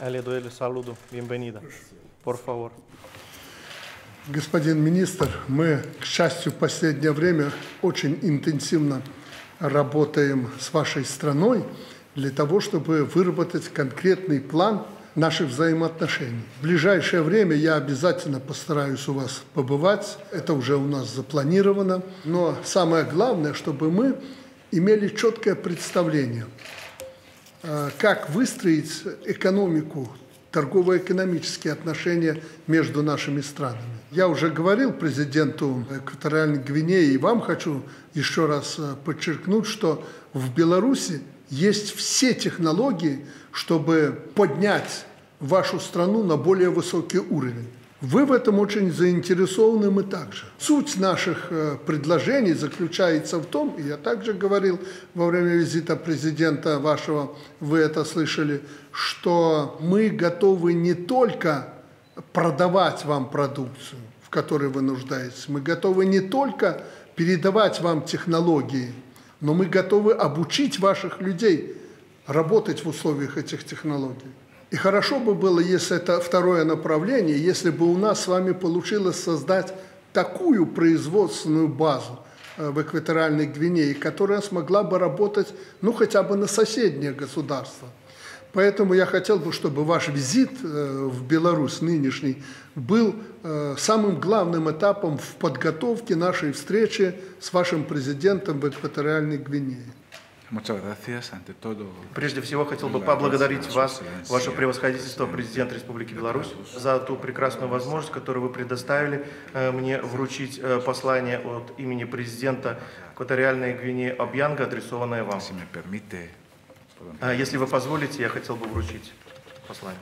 Le doy el saludo, bienvenida. Por favor. Господин министр, мы, к счастью, в последнее время очень интенсивно работаем с вашей страной для того, чтобы выработать конкретный план наших взаимоотношений. В ближайшее время я обязательно постараюсь у вас побывать, это уже у нас запланировано. Но самое главное, чтобы мы имели четкое представление, как выстроить экономику, торгово-экономические отношения между нашими странами. Я уже говорил президенту Экваториальной Гвинеи, и вам хочу еще раз подчеркнуть, что в Беларуси есть все технологии, чтобы поднять вашу страну на более высокий уровень. Вы в этом очень заинтересованы, мы также. Суть наших предложений заключается в том, и я также говорил во время визита президента вашего, вы это слышали, что мы готовы не только продавать вам продукцию, в которой вы нуждаетесь, мы готовы не только передавать вам технологии, но мы готовы обучить ваших людей работать в условиях этих технологий. И хорошо бы было, если это второе направление, если бы у нас с вами получилось создать такую производственную базу в Экваториальной Гвинее, которая смогла бы работать, ну, хотя бы на соседнее государство. Поэтому я хотел бы, чтобы ваш визит в Беларусь нынешний был самым главным этапом в подготовке нашей встречи с вашим президентом в Экваториальной Гвинее. Прежде всего, хотел бы поблагодарить вас, ваше превосходительство, президент Республики Беларусь, за ту прекрасную возможность, которую вы предоставили мне вручить послание от имени президента Экваториальной Гвинеи Обьянга, адресованное вам. Если вы позволите, я хотел бы вручить послание.